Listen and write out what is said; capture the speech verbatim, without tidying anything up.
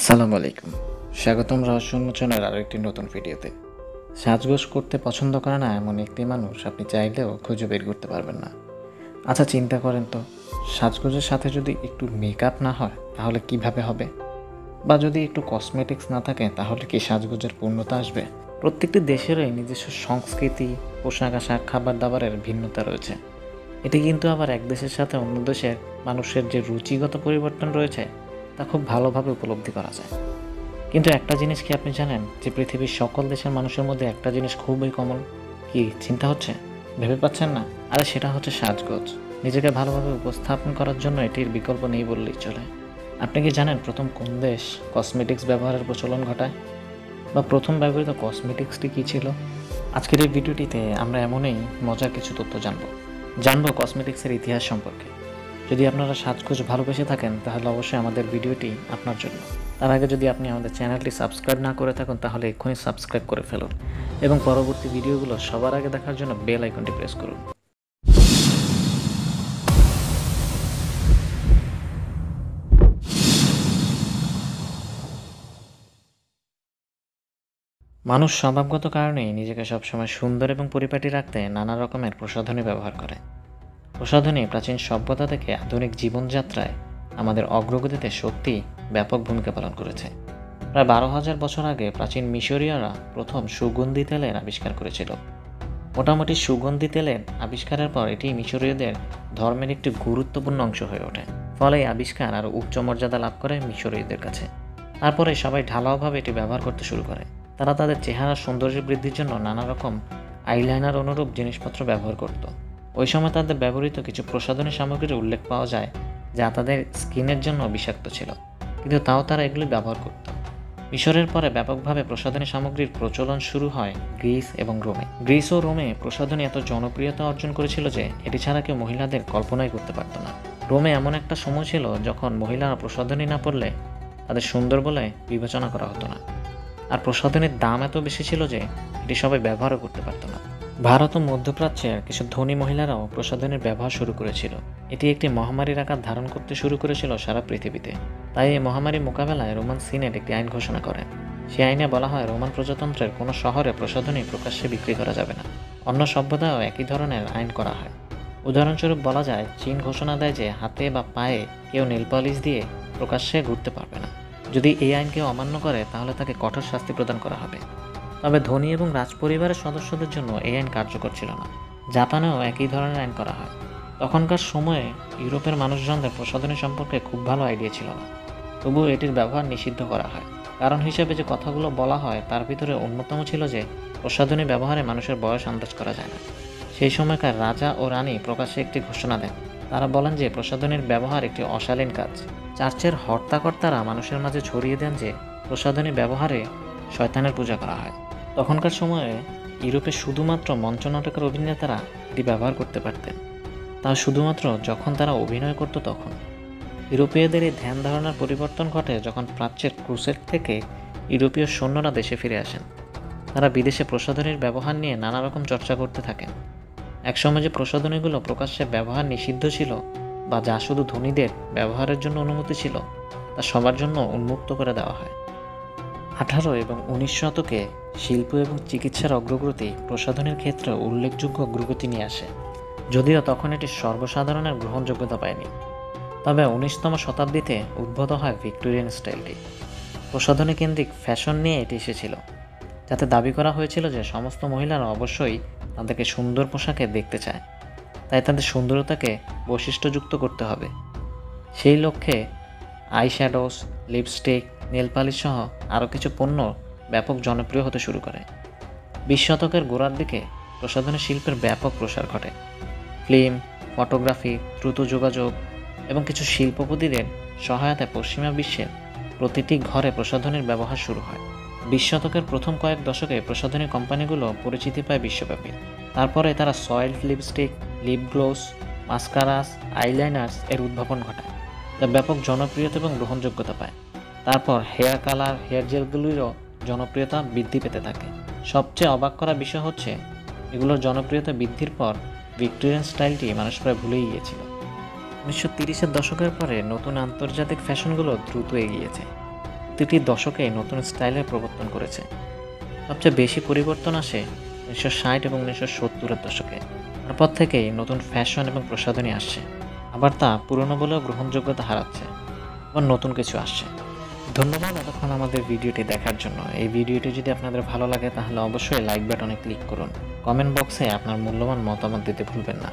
আসসালামু আলাইকুম, স্বাগতম রহস্য উন্মোচনের আরও একটি নতুন ভিডিওতে। সাজগোজ করতে পছন্দ করে না এমন একটি মানুষ আপনি চাইলেও খুঁজে বের করতে পারবেন না। আচ্ছা চিন্তা করেন তো, সাজগোজের সাথে যদি একটু মেকআপ না হয় তাহলে কিভাবে হবে, বা যদি একটু কসমেটিক্স না থাকে তাহলে কি সাজগোজের পূর্ণতা আসবে? প্রত্যেকটি দেশেরই নিজস্ব সংস্কৃতি, পোশাক আশাক, খাবার দাবারের ভিন্নতা রয়েছে। এটি কিন্তু আবার এক দেশের সাথে অন্য দেশের মানুষের যে রুচিগত পরিবর্তন রয়েছে তা খুব ভালোভাবে উপলব্ধি করা যায়। কিন্তু একটা জিনিস কি আপনি জানেন, যে পৃথিবীর সকল দেশের মানুষের মধ্যে একটা জিনিস খুবই কমন। কি চিন্তা হচ্ছে, ভেবে পাচ্ছেন না? আরে সেটা হচ্ছে সাজগোজ। নিজেকে ভালোভাবে উপস্থাপন করার জন্য এটির বিকল্প নেই বললেই চলে। আপনি কি জানেন প্রথম কোন দেশ কসমেটিক্স ব্যবহারের প্রচলন ঘটায়, বা প্রথম ব্যবহৃত কসমেটিক্সটি কী ছিল? আজকের এই ভিডিওটিতে আমরা এমনই মজার কিছু তথ্য জানব জানব কসমেটিক্সের ইতিহাস সম্পর্কে। যদি আপনারা সাজগোজ ভালোবেসে থাকেন তাহলে অবশ্যই আমাদের ভিডিওটি আপনার জন্য। তার আগে যদি আপনি আমাদের চ্যানেলটি সাবস্ক্রাইব না করে থাকেন তাহলে এক্ষুনি সাবস্ক্রাইব করে ফেলুন এবং পরবর্তী ভিডিওগুলো সবার আগে দেখার জন্য বেল আইকনটি প্রেস করুন। মানুষ স্বভাবগত কারণেই নিজেকে সবসময় সুন্দর এবং পরিপাটি রাখতে নানা রকমের প্রসাধনী ব্যবহার করে। প্রসাধনী প্রাচীন সভ্যতা থেকে আধুনিক জীবনযাত্রায় আমাদের অগ্রগতিতে সত্যি ব্যাপক ভূমিকা পালন করেছে। প্রায় বারো হাজার বছর আগে প্রাচীন মিশরীয়রা প্রথম সুগন্ধি তেলের আবিষ্কার করেছিল। মোটামুটি সুগন্ধি তেলের আবিষ্কারের পর এটি মিশরীয়দের ধর্মের একটি গুরুত্বপূর্ণ অংশ হয়ে ওঠে। ফলে এই আবিষ্কার আরও উচ্চ মর্যাদা লাভ করে মিশরীয়দের কাছে। তারপরে সবাই ঢালাওভাবে এটি ব্যবহার করতে শুরু করে। তারা তাদের চেহারার সৌন্দর্য বৃদ্ধির জন্য নানা রকম আইলাইনার অনুরূপ জিনিসপত্র ব্যবহার করত। ওই সময় তাদের ব্যবহৃত কিছু প্রসাধনী সামগ্রীর উল্লেখ পাওয়া যায় যা তাদের স্কিনের জন্য বিষাক্ত ছিল, কিন্তু তাও তারা এগুলি ব্যবহার করত। মিশরের পরে ব্যাপকভাবে প্রসাধনী সামগ্রীর প্রচলন শুরু হয় গ্রিস এবং রোমে। গ্রিস ও রোমে প্রসাধনী এত জনপ্রিয়তা অর্জন করেছিল যে এটি ছাড়া কেউ মহিলাদের কল্পনাই করতে পারত না। রোমে এমন একটা সময় ছিল যখন মহিলারা প্রসাধনী না পরলে তাদের সুন্দর বলে বিবেচনা করা হতো না, আর প্রসাধনীর দাম এত বেশি ছিল যে এটি সবাই ব্যবহারও করতে পারত না। ভারত ও মধ্যপ্রাচ্যের কিছু ধনী মহিলারাও প্রসাধনীর ব্যবহার শুরু করেছিল। এটি একটি মহামারীর আকার ধারণ করতে শুরু করেছিল সারা পৃথিবীতে। তাই এই মহামারী মোকাবেলায় রোমান সিনেট একটি আইন ঘোষণা করেন। সেই আইনে বলা হয় রোমান প্রজাতন্ত্রের কোনো শহরে প্রসাধনী প্রকাশ্যে বিক্রি করা যাবে না। অন্য সভ্যতায়ও একই ধরনের আইন করা হয়। উদাহরণস্বরূপ বলা যায় চীন ঘোষণা দেয় যে হাতে বা পায়ে কেউ নেল পলিশ দিয়ে প্রকাশ্যে ঘুরতে পারবে না। যদি এই আইনকে অমান্য করে তাহলে তাকে কঠোর শাস্তি প্রদান করা হবে। তবে ধনী এবং রাজপরিবারের সদস্যদের জন্য এই আইন কার্যকর ছিল না। জাপানেও একই ধরনের আইন করা হয়। তখনকার সময়ে ইউরোপের মানুষজনদের প্রসাধনী সম্পর্কে খুব ভালো আইডিয়া ছিল না, তবুও এটির ব্যবহার নিষিদ্ধ করা হয়। কারণ হিসেবে যে কথাগুলো বলা হয় তার ভিতরে অন্যতম ছিল যে প্রসাধনী ব্যবহারে মানুষের বয়স আন্দাজ করা যায় না। সেই সময়কার রাজা ও রানী প্রকাশ্যে একটি ঘোষণা দেন। তারা বলেন যে প্রসাধনীর ব্যবহার একটি অশালীন কাজ। চার্চের হর্তাকর্তারা মানুষের মাঝে ছড়িয়ে দেন যে প্রসাধনী ব্যবহারে শয়তানের পূজা করা হয়। তখনকার সময়ে ইউরোপে শুধুমাত্র মঞ্চনাটকের অভিনেতারা এটি ব্যবহার করতে পারতেন, তা শুধুমাত্র যখন তারা অভিনয় করত তখন। ইউরোপীয়দের এই ধ্যান ধারণার পরিবর্তন ঘটে যখন প্রাচ্যের ক্রুসেড থেকে ইউরোপীয় সৈন্যরা দেশে ফিরে আসেন। তারা বিদেশে প্রসাধনীর ব্যবহার নিয়ে নানা রকম চর্চা করতে থাকেন। একসময় যে প্রসাধনীগুলো প্রকাশ্যে ব্যবহার নিষিদ্ধ ছিল বা যা শুধু ধনীদের ব্যবহারের জন্য অনুমতি ছিল তা সবার জন্য উন্মুক্ত করে দেওয়া হয়। আঠারো এবং উনিশ শতকে শিল্প এবং চিকিৎসার অগ্রগতি প্রসাধনীর ক্ষেত্রে উল্লেখযোগ্য অগ্রগতি নিয়ে আসে, যদিও তখন এটি সর্বসাধারণের গ্রহণযোগ্যতা পায়নি। তবে উনিশতম শতাব্দীতে উদ্ভূত হয় ভিক্টোরিয়ান স্টাইলটি। প্রসাধনী কেন্দ্রিক ফ্যাশন নিয়ে এটি এসেছিল, যাতে দাবি করা হয়েছিল যে সমস্ত মহিলারা অবশ্যই তাদেরকে সুন্দর পোশাকে দেখতে চায়, তাই তাদের সুন্দরতাকে বৈশিষ্ট্যযুক্ত করতে হবে। সেই লক্ষ্যে আইশ্যাডোস, লিপস্টিক, নেলপালিশ সহ আরও কিছু পণ্য ব্যাপক জনপ্রিয় হতে শুরু করে। বিশ শতকের গোড়ার দিকে প্রসাধনী শিল্পের ব্যাপক প্রসার ঘটে। ফিল্ম, ফটোগ্রাফি, দ্রুত যোগাযোগ এবং কিছু শিল্পপতিদের সহায়তায় পশ্চিমা বিশ্বের প্রতিটি ঘরে প্রসাধনীর ব্যবহার শুরু হয়। বিশ শতকের প্রথম কয়েক দশকে প্রসাধনী কোম্পানিগুলো পরিচিতি পায় বিশ্বব্যাপী। তারপরে তারা সয়েল lipstick, lip gloss, mascaras, eyeliners এর উদ্ভাবন ঘটায়, যা ব্যাপক জনপ্রিয়তা এবং গ্রহণযোগ্যতা পায়। তারপর হেয়ার কালার, হেয়ার জেলগুলিরও জনপ্রিয়তা বৃদ্ধি পেতে থাকে। সবচেয়ে অবাক করা বিষয় হচ্ছে এগুলোর জনপ্রিয়তা বৃদ্ধির পর ভিক্টোরিয়ান স্টাইলটি মানুষ প্রায় ভুলেই গিয়েছিল। উনিশশো তিরিশের দশকের পরে নতুন আন্তর্জাতিক ফ্যাশনগুলো দ্রুত এগিয়েছে। প্রতিটি দশকে নতুন স্টাইলের প্রবর্তন করেছে। সবচেয়ে বেশি পরিবর্তন আসে উনিশশো ষাট এবং উনিশশো সত্তরের দশকে। তারপর থেকেই নতুন ফ্যাশন এবং প্রসাধনী আসছে, আবার তা পুরনো বলেও গ্রহণযোগ্যতা হারাচ্ছে, আবার নতুন কিছু আসছে। ধন্যবাদ এতক্ষণ আমাদের ভিডিওটি দেখার জন্য। এই ভিডিওটি যদি আপনাদের ভালো লাগে তাহলে অবশ্যই লাইক বাটনে ক্লিক করুন। কমেন্ট বক্সে আপনার মূল্যবান মতামত দিতে ভুলবেন না।